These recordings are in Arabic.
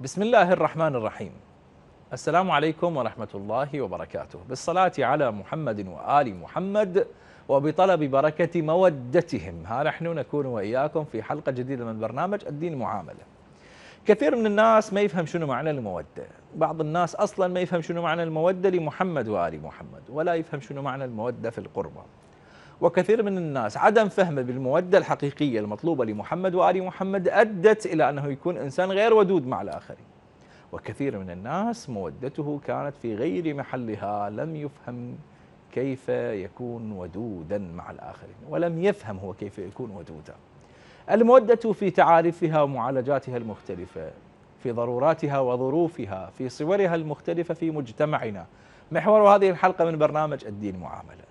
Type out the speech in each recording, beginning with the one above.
بسم الله الرحمن الرحيم. السلام عليكم ورحمة الله وبركاته. بالصلاة على محمد وآل محمد وبطلب بركة مودتهم، ها نحن نكون وإياكم في حلقة جديدة من برنامج الدين معاملة. كثير من الناس ما يفهم شنو معنى المودة، بعض الناس أصلا ما يفهم شنو معنى المودة لمحمد وآل محمد، ولا يفهم شنو معنى المودة في القربة. وكثير من الناس عدم فهمه بالمودة الحقيقية المطلوبة لمحمد وآل محمد أدت إلى أنه يكون إنسان غير ودود مع الآخرين، وكثير من الناس مودته كانت في غير محلها، لم يفهم كيف يكون ودودا مع الآخرين، ولم يفهم هو كيف يكون ودودا. المودة في تعارفها ومعالجاتها المختلفة، في ضروراتها وظروفها، في صورها المختلفة في مجتمعنا، محور هذه الحلقة من برنامج الدين معاملة.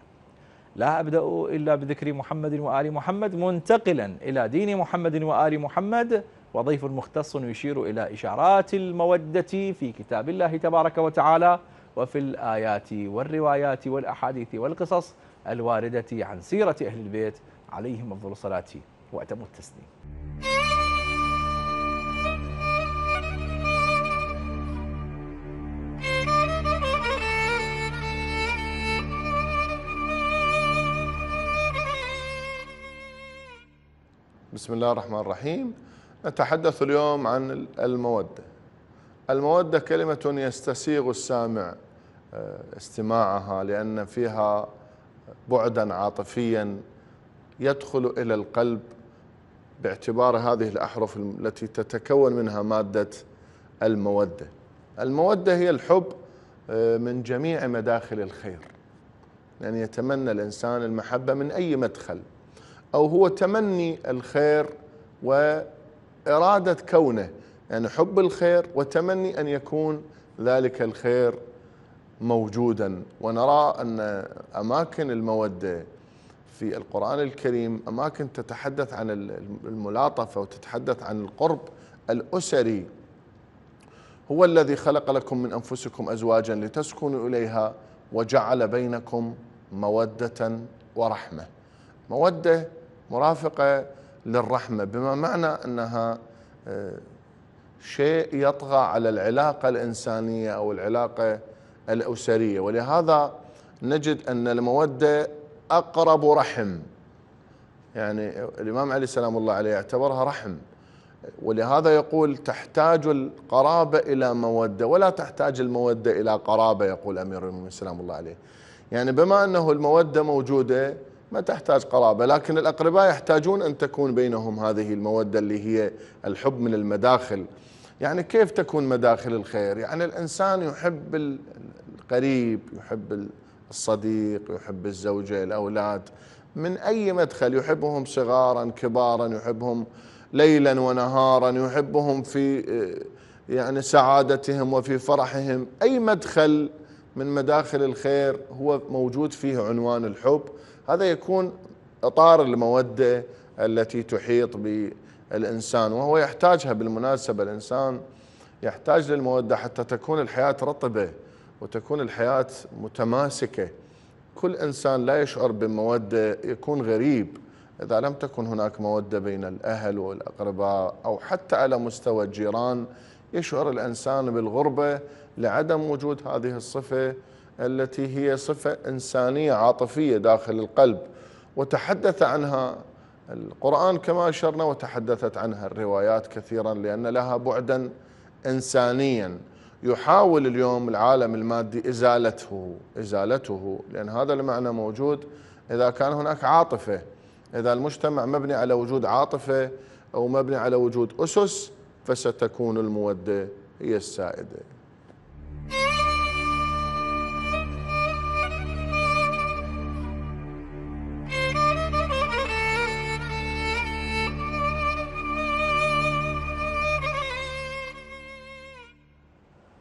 لا أبدأ إلا بذكر محمد وآل محمد، منتقلا إلى دين محمد وآل محمد، وضيف مختص يشير إلى إشارات المودة في كتاب الله تبارك وتعالى، وفي الآيات والروايات والأحاديث والقصص الواردة عن سيرة أهل البيت عليهم أفضل الصلاة وأتم التسليم. بسم الله الرحمن الرحيم. نتحدث اليوم عن المودة. المودة كلمة يستسيغ السامع استماعها، لأن فيها بعدا عاطفيا يدخل إلى القلب باعتبار هذه الأحرف التي تتكون منها مادة المودة. المودة هي الحب من جميع مداخل الخير، يعني يتمنى الإنسان المحبة من أي مدخل، أو هو تمني الخير وإرادة كونه، يعني حب الخير وتمني أن يكون ذلك الخير موجودا. ونرى أن أماكن المودة في القرآن الكريم أماكن تتحدث عن الملاطفة وتتحدث عن القرب الأسري. هو الذي خلق لكم من أنفسكم أزواجا لتسكنوا إليها وجعل بينكم مودة ورحمة. مودة مرافقة للرحمة، بما معنى أنها شيء يطغى على العلاقة الإنسانية أو العلاقة الأسرية. ولهذا نجد أن المودة أقرب رحم، يعني الإمام علي سلام الله عليه يعتبرها رحم، ولهذا يقول تحتاج القرابة إلى مودة ولا تحتاج المودة إلى قرابة، يقول أمير المؤمنين سلام الله عليه. يعني بما أنه المودة موجودة ما تحتاج قرابة، لكن الأقرباء يحتاجون أن تكون بينهم هذه المودة اللي هي الحب من المداخل. يعني كيف تكون مداخل الخير؟ يعني الإنسان يحب القريب، يحب الصديق، يحب الزوجة، الأولاد، من أي مدخل، يحبهم صغارا كبارا، يحبهم ليلا ونهارا، يحبهم في يعني سعادتهم وفي فرحهم. أي مدخل من مداخل الخير هو موجود فيه عنوان الحب، هذا يكون إطار المودة التي تحيط بالإنسان، وهو يحتاجها. بالمناسبة الإنسان يحتاج للمودة حتى تكون الحياة رطبة وتكون الحياة متماسكة. كل إنسان لا يشعر بمودة يكون غريب. إذا لم تكن هناك مودة بين الأهل والأقرباء أو حتى على مستوى الجيران، يشعر الإنسان بالغربة لعدم وجود هذه الصفة التي هي صفة إنسانية عاطفية داخل القلب. وتحدث عنها القرآن كما أشرنا، وتحدثت عنها الروايات كثيرا، لأن لها بعدا إنسانيا يحاول اليوم العالم المادي إزالته، لأن هذا المعنى موجود إذا كان هناك عاطفة. إذا المجتمع مبني على وجود عاطفة أو مبني على وجود أسس، فستكون المودة هي السائدة.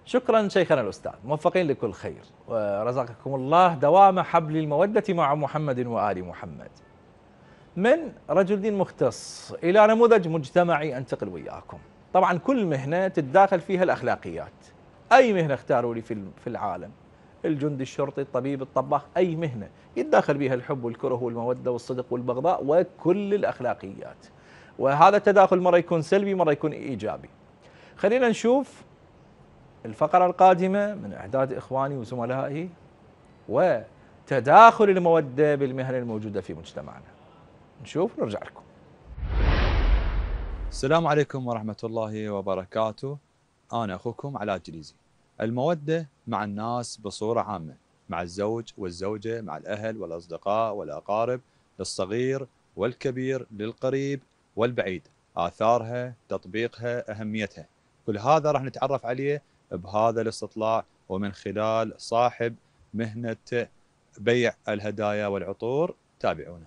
شكرا شيخنا الأستاذ، موفقين لكل خير، ورزقكم الله دوام حبل المودة مع محمد وآل محمد. من رجل دين مختص إلى نموذج مجتمعي أنتقل وياكم. طبعا كل مهنة تتداخل فيها الأخلاقيات، أي مهنة اختاروا لي في العالم، الجندي، الشرطي، الطبيب، الطباخ، أي مهنة يتداخل بها الحب والكره والمودة والصدق والبغضاء وكل الأخلاقيات. وهذا التداخل مرة يكون سلبي مرة يكون إيجابي. خلينا نشوف الفقرة القادمة من إعداد إخواني وزملائي وتداخل المودة بالمهنة الموجودة في مجتمعنا. نشوف ونرجع لكم. السلام عليكم ورحمة الله وبركاته. أنا أخوكم علاء جليزي. المودة مع الناس بصورة عامة، مع الزوج والزوجة، مع الأهل والأصدقاء والأقارب، للصغير والكبير، للقريب والبعيد، آثارها، تطبيقها، أهميتها، كل هذا راح نتعرف عليه بهذا الاستطلاع ومن خلال صاحب مهنة بيع الهدايا والعطور. تابعونا.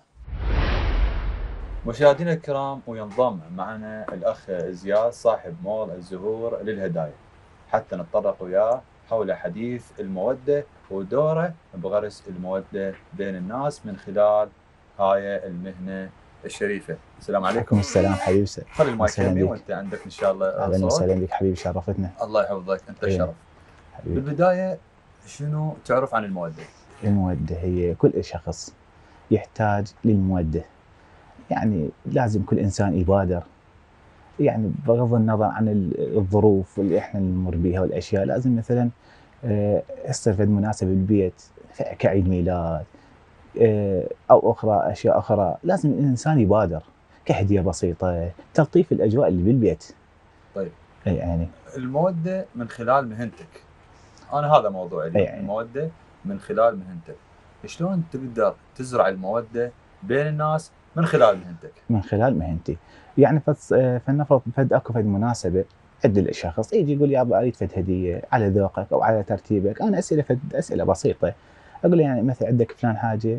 مشاهدينا الكرام، وينضم معنا الأخ زياد صاحب مول الزهور للهدايا حتى نتطرق وياه حول حديث المودة ودوره بغرس المودة بين الناس من خلال هاي المهنة الشريفة. السلام عليكم. السلام حبيبي. خلي المايك يمي وانت عندك ان شاء الله صوت. اهلا وسهلا بك حبيبي، شرفتنا. الله يحفظك، انت الشرف حبيبي. بالبداية شنو تعرف عن المودة؟ المودة هي كل شخص يحتاج للمودة، يعني لازم كل انسان يبادر، يعني بغض النظر عن الظروف اللي احنا نمر بها والاشياء. لازم مثلا هسه فد مناسبه بالبيت كعيد ميلاد او اخرى اشياء اخرى، لازم الانسان يبادر كهديه بسيطه تلطيف الاجواء اللي بالبيت. طيب يعني الموده من خلال مهنتك، انا هذا موضوعي اليوم، يعني الموده من خلال مهنتك، شلون تقدر تزرع الموده بين الناس من خلال مهنتك؟ من خلال مهنتي، يعني فلنفرض فد اكو فد مناسبه عند الشخص يجي يقول يابا اريد فد هديه على ذوقك او على ترتيبك، انا اسئله فد اسئله بسيطه، اقول له يعني مثلا عندك فلان حاجه،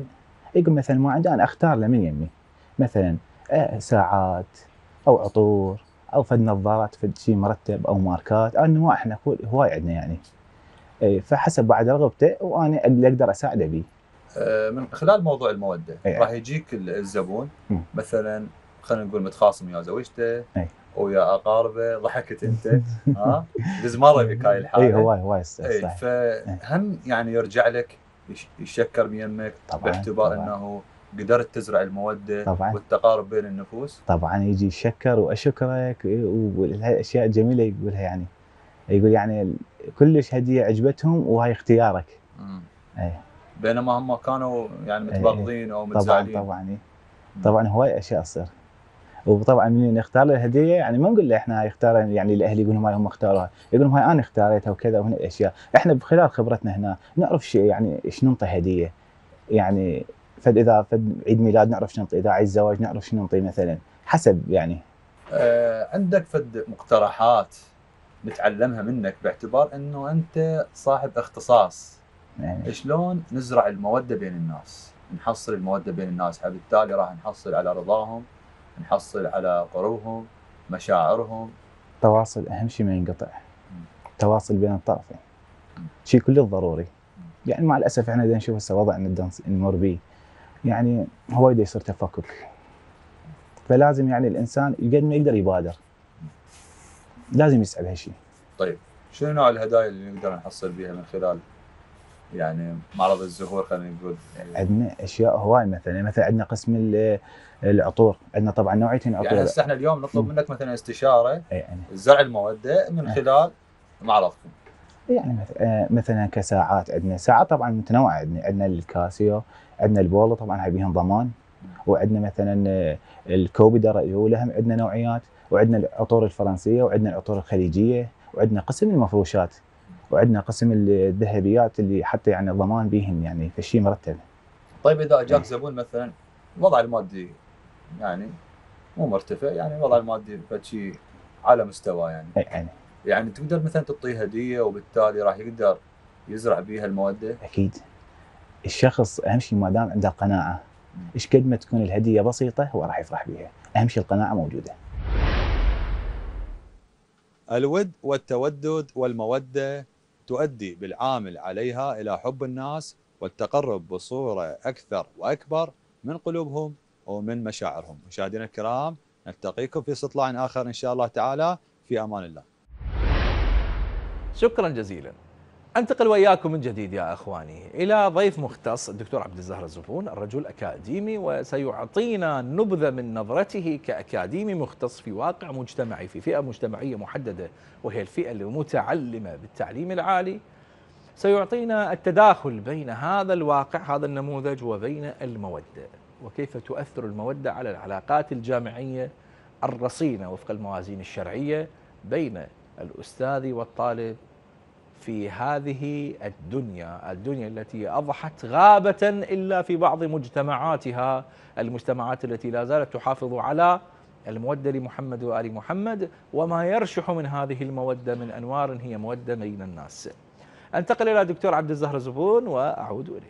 يقول مثلا ما عندي، انا اختار له من يمي مثلا ساعات او عطور او فد نظارات فد شيء مرتب او ماركات، او انواع احنا هواي عندنا يعني، فحسب بعد رغبته وانا اللي اقدر اساعده به. من خلال موضوع الموده راح يجيك الزبون مثلا خلينا نقول متخاصم يا زوجته ويا اقاربه، ضحكت انت ها بس مره بك هاي الحاله. اي هواي هواي صحيح. فهم يعني يرجع لك يشكر من يمك باعتبار انه قدرت تزرع الموده طبعاً. والتقارب بين النفوس طبعا. يجي يشكر واشكرك والاشياء الجميله يقولها، يعني يقول يعني كلش هديه عجبتهم وهي اختيارك. بينما هم كانوا يعني متبغضين او متزعلين. طبعا هواي اشياء تصير. وطبعا من نختار الهديه يعني ما نقول له احنا اختارها، يعني الاهل يقولون هاي هم اختاروها، يقولون هاي انا اختاريتها وكذا وهنا الاشياء، احنا بخلال خبرتنا هنا نعرف شيء يعني ايش ننطي هديه. يعني فد اذا فد عيد ميلاد نعرف شنو ننطي، اذا عيد زواج نعرف شنو ننطي مثلا، حسب يعني. عندك فد مقترحات نتعلمها منك باعتبار انه انت صاحب اختصاص، يعني شلون نزرع الموده بين الناس، نحصل الموده بين الناس، فبالتالي راح نحصل على رضاهم، نحصل على قروهم، مشاعرهم. تواصل اهم شيء ما ينقطع. تواصل بين الطرفين. شيء كله ضروري. يعني مع الاسف احنا دا نشوف هسه وضعنا نمر به. يعني هواي دا يصير تفكك. فلازم يعني الانسان قد ما يقدر يبادر. لازم يسعى بهالشيء. طيب شنو نوع الهدايا اللي نقدر نحصل بها من خلال يعني معرض الزهور خلينا نقول؟ عندنا اشياء هواي، مثلا عندنا قسم العطور، عندنا طبعا نوعيتين عطور. يعني هسه احنا اليوم نطلب منك مثلا استشاره يعني زرع الموده من خلال معرضكم. يعني مثلا كساعات، عندنا ساعات طبعا متنوعه، عندنا الكاسيو، عندنا البولو طبعا هاي بيهم ضمان، وعندنا مثلا الكوبيدر لهم عندنا نوعيات، وعندنا العطور الفرنسيه، وعندنا العطور الخليجيه، وعندنا قسم المفروشات، وعندنا قسم الذهبيات اللي حتى يعني ضمان بهن، يعني فشي مرتب. طيب اذا اجاك زبون مثلا وضع المادي يعني مو مرتفع، يعني وضع المادي فشي على مستوى يعني تقدر مثلا تعطيه هديه وبالتالي راح يقدر يزرع بيها الموده؟ اكيد. الشخص اهم شيء ما دام عنده قناعه، ايش قد ما تكون الهديه بسيطه هو راح يفرح بيها، اهم شيء القناعه موجوده. الود والتودد والموده تؤدي بالعامل عليها إلى حب الناس والتقرب بصورة أكثر وأكبر من قلوبهم ومن مشاعرهم. مشاهدينا الكرام، نلتقيكم في استطلاع آخر إن شاء الله تعالى. في أمان الله. شكرا جزيلا. انتقل وإياكم من جديد يا أخواني إلى ضيف مختص الدكتور عبد الزهر الزفون، الرجل أكاديمي وسيعطينا نبذة من نظرته كأكاديمي مختص في واقع مجتمعي في فئة مجتمعية محددة وهي الفئة المتعلمة بالتعليم العالي. سيعطينا التداخل بين هذا الواقع، هذا النموذج، وبين المودة، وكيف تؤثر المودة على العلاقات الجامعية الرصينة وفق الموازين الشرعية بين الأستاذ والطالب في هذه الدنيا التي أضحت غابة إلا في بعض مجتمعاتها، المجتمعات التي لا زالت تحافظ على المودة لمحمد وآل محمد وما يرشح من هذه المودة من أنوار هي مودة بين الناس. أنتقل إلى دكتور عبد الزهر زبون وأعود إليكم.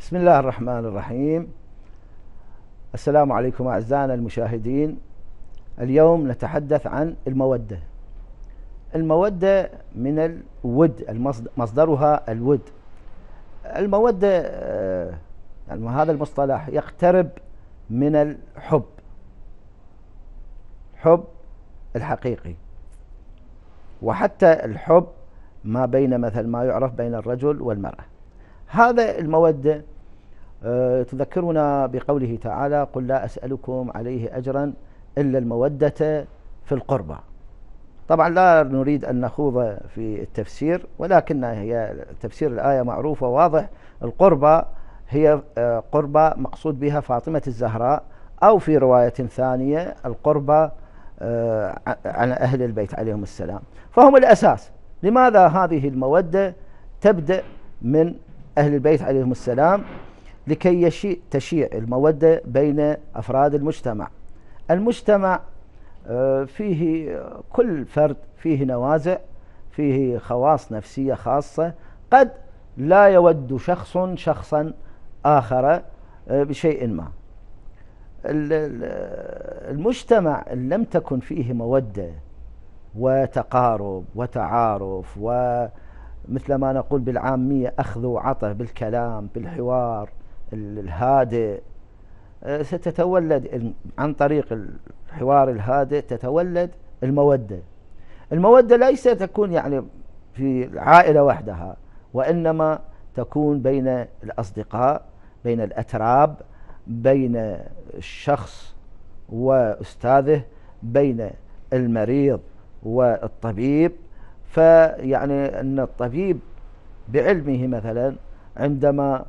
بسم الله الرحمن الرحيم. السلام عليكم أعزائنا المشاهدين. اليوم نتحدث عن المودة. المودة من الود، مصدرها الود. المودة يعني هذا المصطلح يقترب من الحب، الحب الحقيقي، وحتى الحب ما بين مثل ما يعرف بين الرجل والمرأة. هذا المودة تذكرنا بقوله تعالى: قل لا أسألكم عليه أجرا إلا المودة في القربى. طبعا لا نريد أن نخوض في التفسير، ولكن هي تفسير الآية معروف وواضح. القربى هي قربى مقصود بها فاطمة الزهراء، أو في رواية ثانية القربى عن أهل البيت عليهم السلام، فهم الأساس. لماذا هذه المودة تبدأ من أهل البيت عليهم السلام؟ لكي تشيع المودة بين أفراد المجتمع. المجتمع فيه كل فرد فيه نوازع، فيه خواص نفسية خاصة، قد لا يود شخصا آخر بشيء ما. المجتمع لم تكن فيه مودة وتقارب وتعارف، مثل ما نقول بالعامية أخذ وعطى بالكلام بالحوار الهادئ، ستتولد عن طريق الحوار الهادئ تتولد المودة. المودة ليس تكون يعني في العائلة وحدها، وإنما تكون بين الأصدقاء، بين الأتراب، بين الشخص وأستاذه، بين المريض والطبيب. فيعني أن الطبيب بعلمه مثلا عندما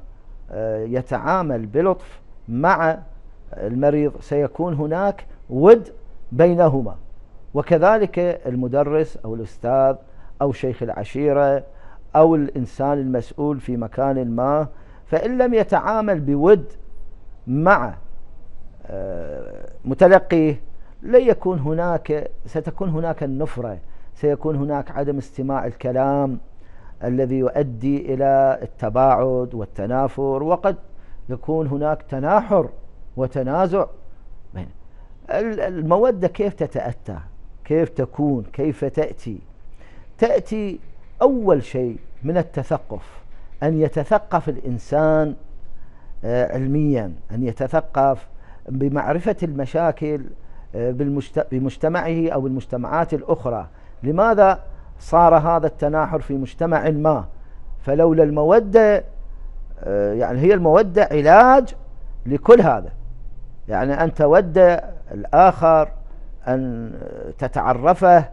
يتعامل بلطف مع المريض سيكون هناك ود بينهما، وكذلك المدرس أو الأستاذ أو شيخ العشيرة أو الإنسان المسؤول في مكان ما، فإن لم يتعامل بود مع متلقيه ستكون هناك النفرة، سيكون هناك عدم استماع الكلام الذي يؤدي إلى التباعد والتنافر، وقد يكون هناك تناحر وتنازع. المودة كيف تتأتى؟ كيف تكون؟ كيف تأتي؟ تأتي أول شيء من التثقف، أن يتثقف الإنسان علميا، أن يتثقف بمعرفة المشاكل بمجتمعه أو المجتمعات الأخرى. لماذا صار هذا التناحر في مجتمع ما؟ فلولا المودة، يعني هي المودة علاج لكل هذا، يعني أن تودى الآخر، أن تتعرفه،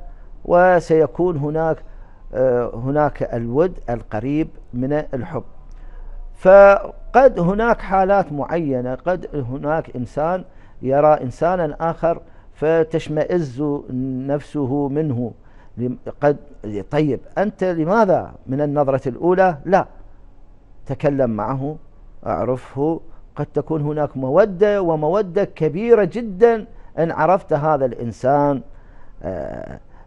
وسيكون هناك الود القريب من الحب. فقد هناك حالات معينة، قد هناك إنسان يرى إنسانا آخر فتشمئز نفسه منه. طيب أنت لماذا من النظرة الأولى لا تكلم معه، أعرفه؟ قد تكون هناك مودة، ومودة كبيرة جدا إن عرفت هذا الإنسان.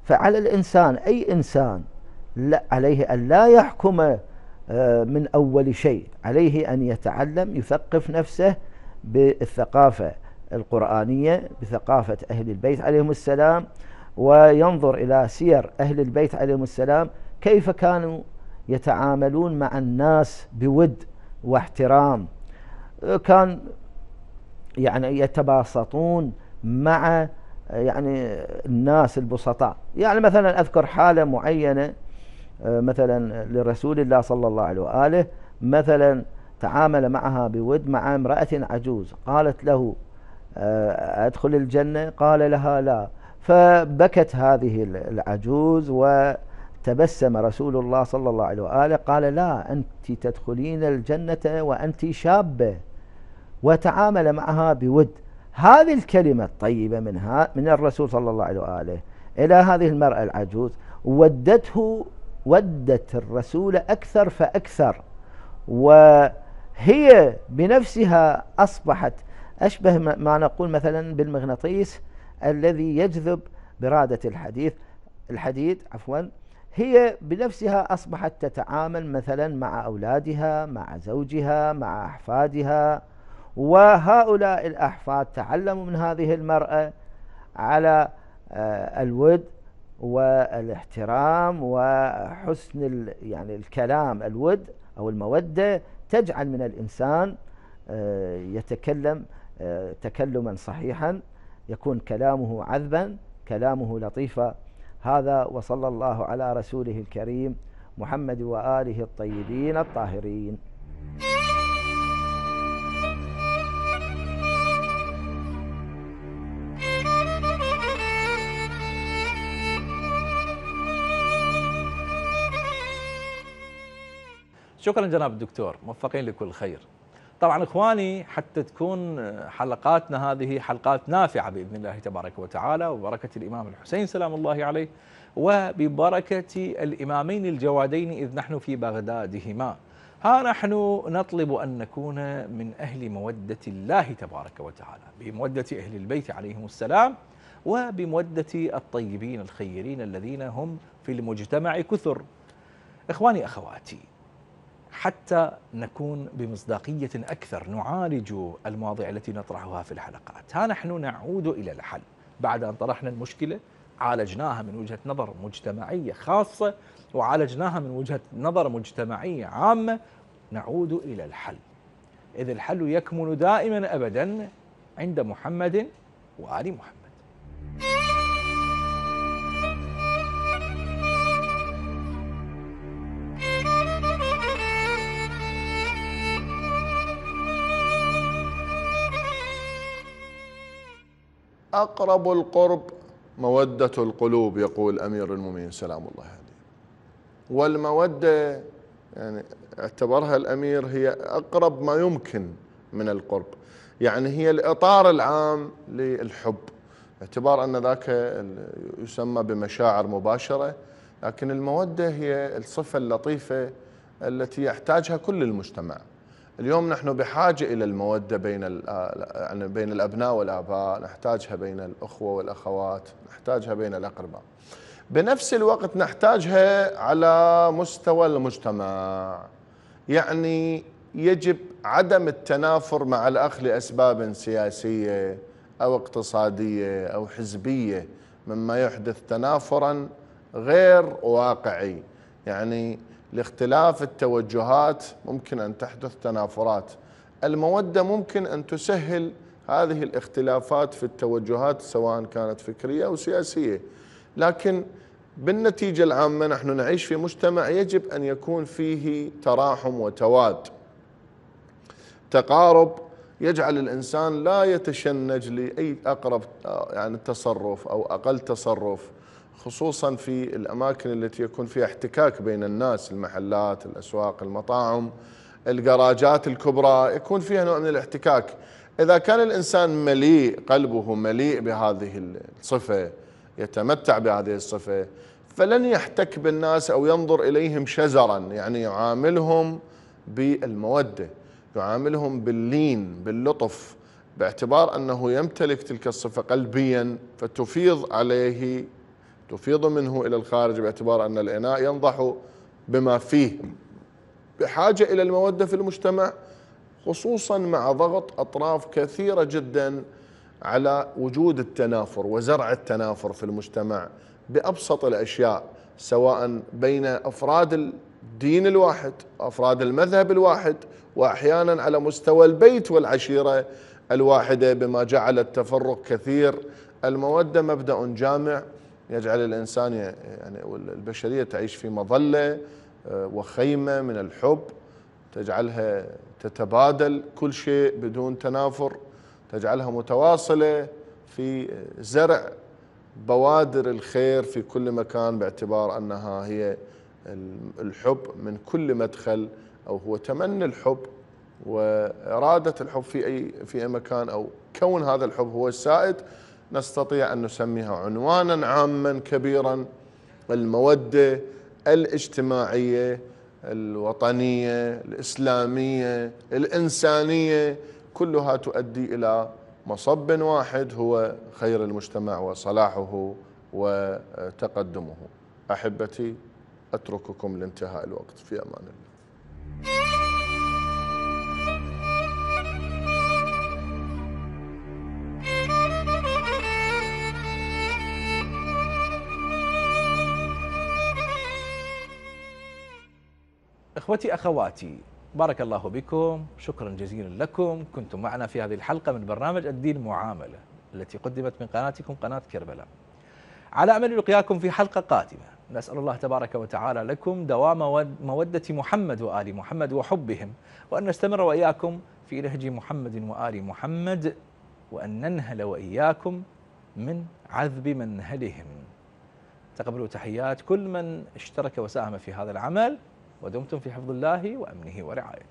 فعلى الإنسان، أي إنسان، عليه أن لا يحكم من أول شيء، عليه أن يتعلم، يثقف نفسه بالثقافة القرآنية، بثقافة أهل البيت عليهم السلام، وينظر إلى سير أهل البيت عليهم السلام، كيف كانوا يتعاملون مع الناس بود واحترام، كان يعني يتباسطون مع يعني الناس البسطاء. يعني مثلا أذكر حالة معينة مثلا لرسول الله صلى الله عليه وآله، مثلا تعامل معها بود مع امرأة عجوز، قالت له أدخل الجنة؟ قال لها لا، فبكت هذه العجوز وتبسم رسول الله صلى الله عليه وآله، قال لا أنت تدخلين الجنة وأنت شابة، وتعامل معها بود. هذه الكلمة الطيبة منها من الرسول صلى الله عليه وآله إلى هذه المرأة العجوز ودت الرسول أكثر فأكثر، وهي بنفسها أصبحت أشبه ما نقول مثلا بالمغناطيس الذي يجذب برادة الحديد، هي بنفسها أصبحت تتعامل مثلا مع أولادها مع زوجها مع أحفادها، وهؤلاء الأحفاد تعلموا من هذه المرأة على الود والاحترام وحسن يعني الكلام. الود أو المودة تجعل من الإنسان يتكلم تكلما صحيحا، يكون كلامه عذبا كلامه لطيفا. هذا وصلى الله على رسوله الكريم محمد وآله الطيبين الطاهرين. شكرا جناب الدكتور، موفقين لكل خير. طبعا إخواني، حتى تكون حلقاتنا هذه حلقات نافعة بإذن الله تبارك وتعالى، وبركة الإمام الحسين سلام الله عليه وببركة الإمامين الجوادين إذ نحن في بغدادهما، ها نحن نطلب أن نكون من أهل مودة الله تبارك وتعالى، بمودة أهل البيت عليهم السلام، وبمودة الطيبين الخيرين الذين هم في المجتمع كثر. إخواني أخواتي، حتى نكون بمصداقية أكثر نعالج المواضيع التي نطرحها في الحلقات، ها نحن نعود إلى الحل. بعد أن طرحنا المشكلة عالجناها من وجهة نظر مجتمعية خاصة، وعالجناها من وجهة نظر مجتمعية عامة، نعود إلى الحل، إذ الحل يكمن دائما أبدا عند محمد وآل محمد. أقرب القرب مودة القلوب، يقول أمير المؤمنين سلام الله عليه. والمودة يعني اعتبرها الأمير هي أقرب ما يمكن من القرب، يعني هي الإطار العام للحب، باعتبار أن ذاك يسمى بمشاعر مباشرة، لكن المودة هي الصفة اللطيفة التي يحتاجها كل المجتمع. اليوم نحن بحاجة إلى المودة بين الأبناء والآباء، نحتاجها بين الأخوة والأخوات، نحتاجها بين الأقرباء، بنفس الوقت نحتاجها على مستوى المجتمع. يعني يجب عدم التنافر مع الأخ لأسباب سياسية أو اقتصادية أو حزبية، مما يحدث تنافرا غير واقعي. يعني لاختلاف التوجهات ممكن أن تحدث تنافرات، المودة ممكن أن تسهل هذه الاختلافات في التوجهات سواء كانت فكرية أو سياسية، لكن بالنتيجة العامة نحن نعيش في مجتمع يجب أن يكون فيه تراحم وتواد تقارب، يجعل الإنسان لا يتشنج لأي أقرب يعني تصرف أو أقل تصرف، خصوصا في الأماكن التي يكون فيها احتكاك بين الناس، المحلات، الأسواق، المطاعم، الجراجات الكبرى، يكون فيها نوع من الاحتكاك. إذا كان الإنسان مليء، قلبه مليء بهذه الصفة، يتمتع بهذه الصفة، فلن يحتك بالناس أو ينظر إليهم شزرا، يعني يعاملهم بالمودة، يعاملهم باللين باللطف، باعتبار أنه يمتلك تلك الصفة قلبيا، فتفيض عليه، تفيض منه إلى الخارج، باعتبار أن الإناء ينضح بما فيه. بحاجة إلى المودة في المجتمع، خصوصا مع ضغط أطراف كثيرة جدا على وجود التنافر وزرع التنافر في المجتمع بأبسط الأشياء، سواء بين أفراد دين الواحد، أفراد المذهب الواحد، وأحيانا على مستوى البيت والعشيرة الواحدة، بما جعل التفرق كثير. المودة مبدأ جامع يجعل الإنسان يعني والبشرية تعيش في مظلة وخيمة من الحب، تجعلها تتبادل كل شيء بدون تنافر، تجعلها متواصلة في زرع بوادر الخير في كل مكان، باعتبار أنها هي الحب من كل مدخل، أو هو تمني الحب وإرادة الحب في أي مكان، أو كون هذا الحب هو السائد. نستطيع أن نسميها عنوانا عاما كبيرا: المودة الاجتماعية الوطنية الإسلامية الإنسانية، كلها تؤدي إلى مصب واحد هو خير المجتمع وصلاحه وتقدمه. أحبتي، أترككم لانتهاء الوقت، في أمان الله. أخوتي أخواتي، بارك الله بكم، شكرا جزيلا لكم. كنتم معنا في هذه الحلقة من برنامج الدين معاملة، التي قدمت من قناتكم قناة كربلاء. على أمل لقياكم في حلقة قادمة. نسأل الله تبارك وتعالى لكم دوام مودة محمد وآل محمد وحبهم، وأن نستمر وإياكم في نهج محمد وآل محمد، وأن ننهل وإياكم من عذب منهلهم. تقبلوا تحيات كل من اشترك وساهم في هذا العمل، ودمتم في حفظ الله وأمنه ورعايته.